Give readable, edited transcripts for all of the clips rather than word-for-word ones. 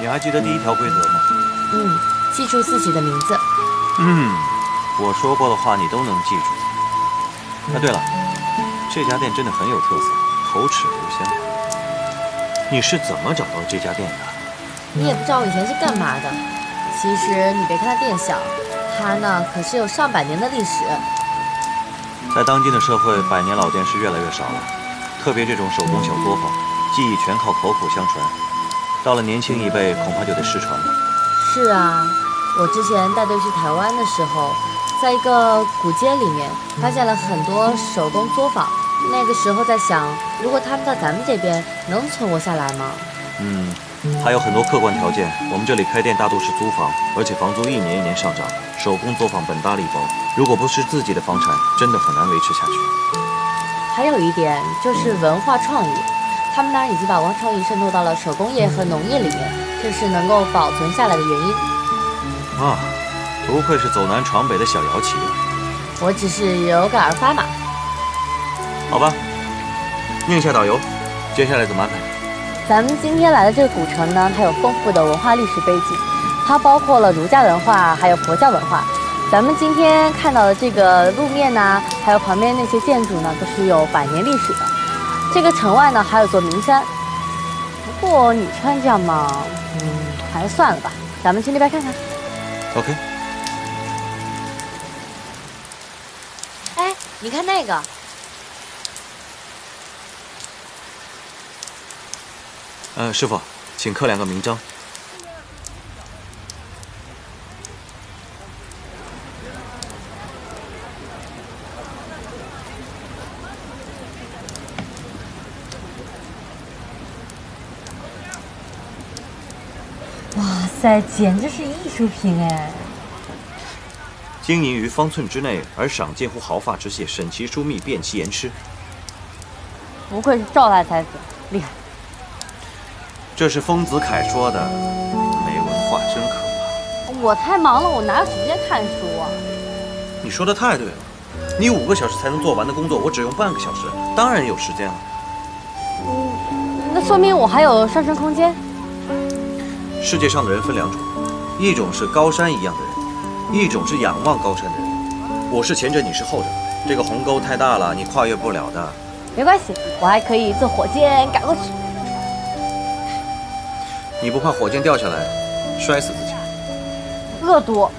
你还记得第一条规则吗？嗯，记住自己的名字。嗯，我说过的话你都能记住。啊，对了，这家店真的很有特色，口齿留香。你是怎么找到这家店的？你也不知道我以前是干嘛的。其实你别看它店小，它呢可是有上百年的历史。在当今的社会，百年老店是越来越少了，特别这种手工小作坊，技艺全靠口口相传。 到了年轻一辈，恐怕就得失传了。是啊，我之前带队去台湾的时候，在一个古街里面发现了很多手工作坊。那个时候在想，如果他们到咱们这边能存活下来吗？嗯，还有很多客观条件。我们这里开店大多是租房，而且房租一年一年上涨。手工作坊本搭利薄，如果不是自己的房产，真的很难维持下去。还有一点就是文化创意。 他们呢已经把文化创意渗透到了手工业和农业里面，这是能够保存下来的原因。啊，不愧是走南闯北的小姚企业。我只是有感而发嘛。好吧，宁夏导游，接下来怎么安排？咱们今天来的这个古城呢，它有丰富的文化历史背景，它包括了儒家文化，还有佛教文化。咱们今天看到的这个路面呢，还有旁边那些建筑呢，都是有百年历史的。 这个城外呢还有座名山，不过你穿这样嘛，还是算了吧。咱们去那边看看。OK。哎，你看那个，师傅，请刻两个名章。在简直是艺术品哎！经营于方寸之内，而赏近乎毫发之械，审其疏密，辨其严湿。不愧是赵大才子，厉害！这是丰子恺说的，没文化真可怕。我太忙了，我哪有时间看书啊？你说的太对了，你5个小时才能做完的工作，我只用半个小时，当然有时间了。那说明我还有上升空间。 世界上的人分2种，一种是高山一样的人，一种是仰望高山的人。我是前者，你是后者。这个鸿沟太大了，你跨越不了的。没关系，我还可以坐火箭赶过去。你不怕火箭掉下来，摔死自己？恶毒。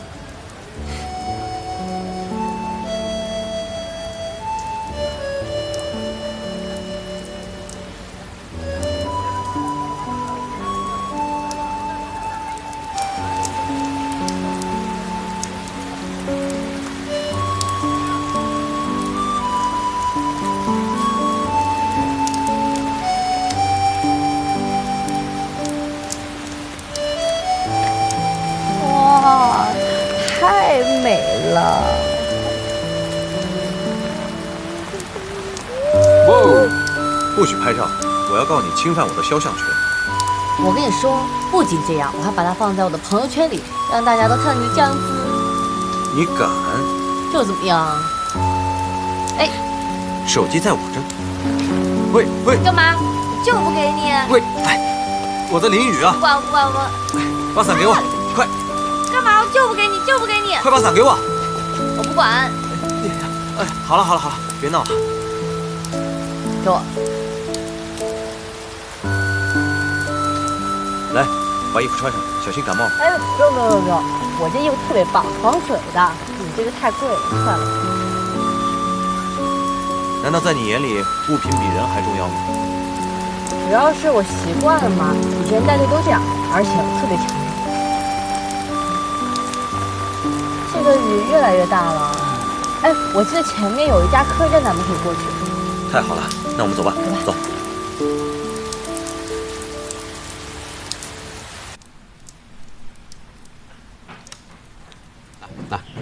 侵犯我的肖像权！我跟你说，不仅这样，我还把它放在我的朋友圈里，让大家都看你这样子。你敢？这又怎么样？哎，手机在我这。喂喂，干嘛？就不给你。喂，哎，我在淋雨啊！我，把伞给我，快！干嘛？我就不给你，就不给你！快把伞给我！我不管。哎，好了，别闹了。给我。 来，把衣服穿上，小心感冒。哎，不用，我这衣服特别棒，防水的。你这个太贵了，算了。难道在你眼里，物品比人还重要吗？主要是我习惯了嘛，以前带队都这样，而且我特别强壮。这个雨越来越大了。哎，我记得前面有一家客栈，咱们可以过去。太好了，那我们走吧，走。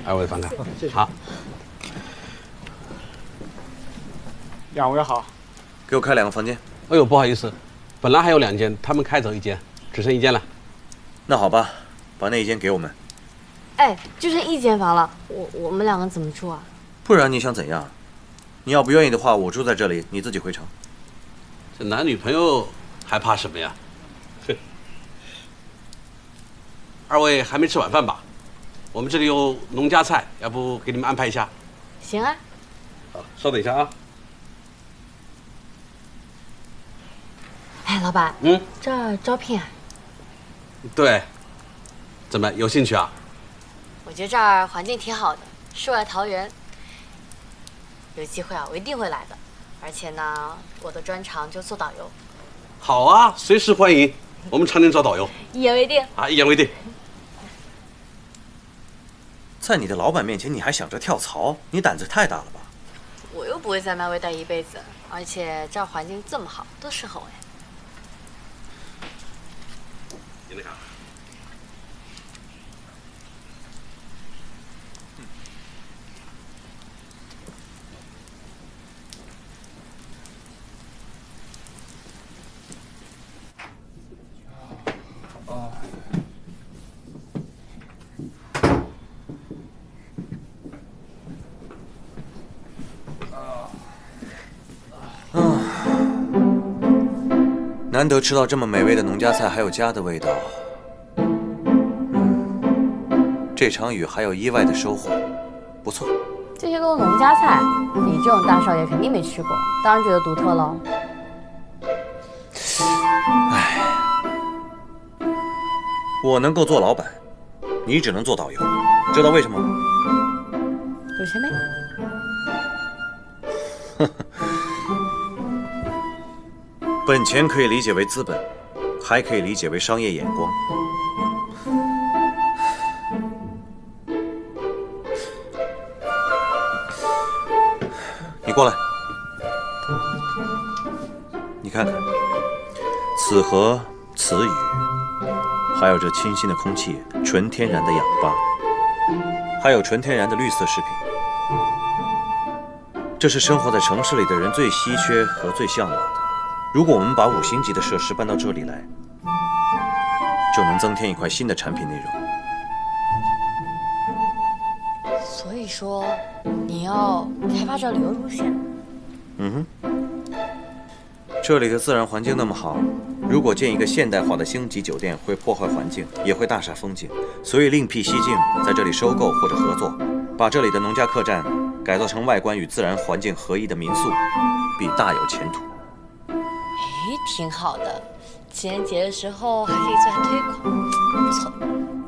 二位翻看，谢谢。好，两位好，给我开两个房间。哎呦，不好意思，本来还有2间，他们开走1间，只剩1间了。那好吧，把那1间给我们。哎，就剩1间房了，我们两个怎么住啊？不然你想怎样？你要不愿意的话，我住在这里，你自己回城。这男女朋友还怕什么呀？二位还没吃晚饭吧？我们这里有农家菜，要不给你们安排一下？行啊。好，稍等一下啊。哎，老板，这儿招聘啊？对，怎么有兴趣啊？我觉得这儿环境挺好的，世外桃源。有机会啊，我一定会来的。而且呢，我的专长就做导游。好啊，随时欢迎。 我们常年找导游，一言为定啊！一言为定。在你的老板面前，你还想着跳槽，你胆子太大了吧？我又不会在漫威待一辈子，而且这儿环境这么好，多适合我呀！你那看，难得吃到这么美味的农家菜，还有家的味道。这场雨还有意外的收获，不错。这些都是农家菜，你这种大少爷肯定没吃过，当然觉得独特喽。哎，我能够做老板，你只能做导游，知道为什么吗？有钱没？本钱可以理解为资本，还可以理解为商业眼光。你过来，你看看，此河此雨，还有这清新的空气，纯天然的氧吧，还有纯天然的绿色食品，这是生活在城市里的人最稀缺和最向往的。 如果我们把5星级的设施搬到这里来，就能增添一块新的产品内容。所以说，你要开发这旅游路线。嗯哼，这里的自然环境那么好，如果建一个现代化的星级酒店，会破坏环境，也会大煞风景。所以另辟蹊径，在这里收购或者合作，把这里的农家客栈改造成外观与自然环境合一的民宿，必大有前途。 挺好的，情人节的时候还可以做下推广，不错。